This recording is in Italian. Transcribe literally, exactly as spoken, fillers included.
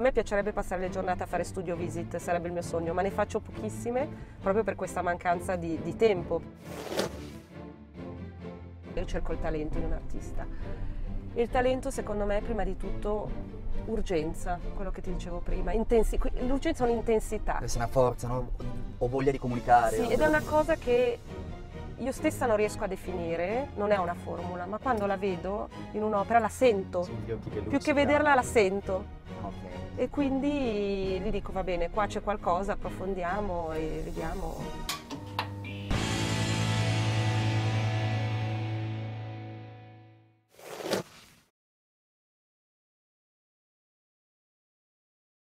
me piacerebbe passare le giornate a fare studio visit, sarebbe il mio sogno, ma ne faccio pochissime proprio per questa mancanza di, di tempo. Io cerco il talento in un artista. Il talento, secondo me, è prima di tutto urgenza, quello che ti dicevo prima. L'urgenza è un'intensità. Questa è una forza, no? Ho voglia di comunicare. Sì, ed è una cosa che io stessa non riesco a definire, non è una formula, ma quando la vedo in un'opera la sento, sì, che luce, più che vederla la sento. Okay. E quindi gli dico va bene, qua c'è qualcosa, approfondiamo e vediamo.